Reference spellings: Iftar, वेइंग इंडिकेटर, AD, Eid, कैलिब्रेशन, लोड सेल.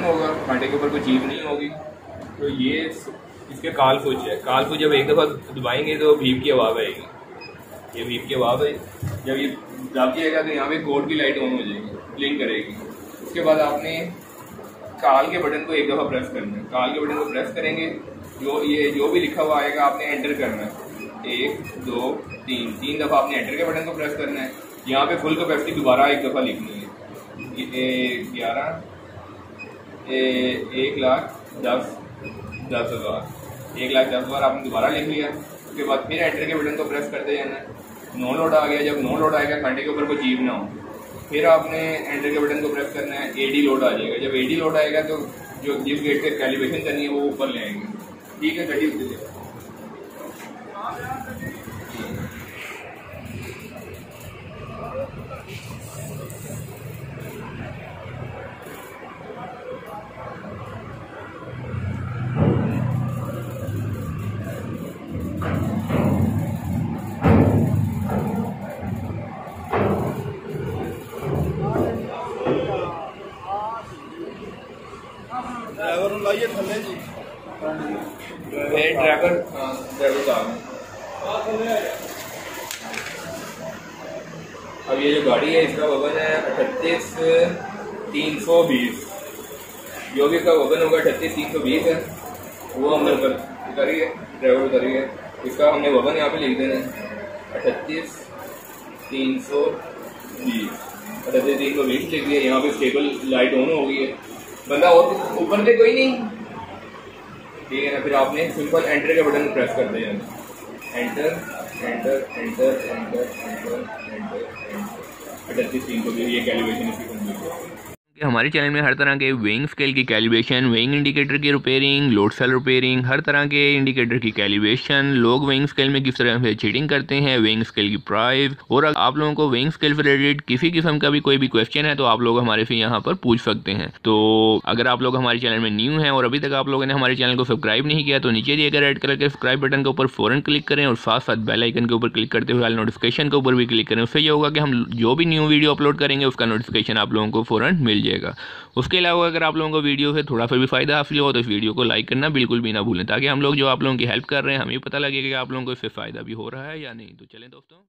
Down होगा, कांटे के ऊपर कोई चीज नहीं होगी। तो ये इसके कालपूज है। कालपूज जब एक दफ़ा दबाएंगे तो भीप की आवाज़ आएगी, ये भीप की आवाज़ है। जब ये दब जाएगा तो यहाँ पे कोड की लाइट ऑन हो जाएगी, ब्लिंक करेगी। उसके बाद आपने कॉल के बटन को एक दफ़ा प्रेस करना है। कॉल के बटन को प्रेस करेंगे, जो भी लिखा हुआ आएगा आपने एंटर करना है, 1 2 3 दफ़ा आपने एंटर के बटन को प्रेस करना है। यहाँ पे फुल कैपेसिटी दोबारा एक दफ़ा लिखनी है, 11 1,10,000 1,10,000 आपने दोबारा लिख लिया। उसके बाद फिर एंटर के बटन को प्रेस करते जाना है। नो लोड आ गया, जब नो लोड आएगा कांटे के ऊपर कोई जीप ना हो, फिर आपने एंटर के बटन को प्रेस करना है, एडी लोड आ जाएगा। जब एडी लोड आएगा तो जो जिस गेट के कैलिब्रेशन करनी है वो ऊपर ले आएंगे। ठीक है, कटिए उसके ड्राइवर लाइए थले जी, ड्राइवर साहब। अब ये जो गाड़ी है इसका वजन है 38,320, जो भी इसका वजन होगा 38,320 है, वो हमने उतारिए, ड्राइवर उतारिए। इसका हमने वजन यहाँ पे लिख देना है 38,320, 38,320 लिख दिया। यहाँ पे स्टेबल लाइट ऑन हो गई है, बंदा और ऊपर से कोई नहीं, ठीक है ना। फिर आपने सिंपल एंटर के बटन प्रेस कर दिया, enter enter enter enter enter enter 38,320 को ये कैलिब्रेशन इसकी कंप्लीट हो। हमारे चैनल में हर तरह के वेइंग स्केल की कैलिब्रेशन, वेइंग इंडिकेटर की रिपेयरिंग, लोड सेल रिपेयरिंग, हर तरह के इंडिकेटर की कैलिब्रेशन, लोग वेइंग स्केल में किस तरह से चीटिंग करते हैं, वेइंग स्केल की प्राइस, और अगर आप लोगों को वेइंग स्केल से रिलेटेड किसी किस्म का भी कोई भी क्वेश्चन है तो आप लोग हमारे से यहाँ पर पूछ सकते हैं। तो अगर आप लोग हमारे चैनल में न्यू हैं और अभी तक आप लोगों ने हमारे चैनल को सब्सक्राइब नहीं किया तो नीचे दिए गए रेड कलर के सब्सक्राइब बटन के ऊपर फौरन क्लिक करें और साथ साथ बेल आइकन के ऊपर क्लिक करते हुए नोटिफिकेशन के ऊपर भी क्लिक करें। उससे ये होगा कि हम जो भी न्यू वीडियो अपलोड करेंगे उसका नोटिफिकेशन आप लोगों को फौरन मिल जाएगा। उसके अलावा अगर आप लोगों को वीडियो से थोड़ा सा भी फायदा हासिल हो तो इस वीडियो को लाइक करना बिल्कुल भी ना भूलें, ताकि हम लोग जो आप लोगों की हेल्प कर रहे हैं हमें पता लगेगा कि आप लोगों को इससे फायदा भी हो रहा है या नहीं। तो चलें दोस्तों।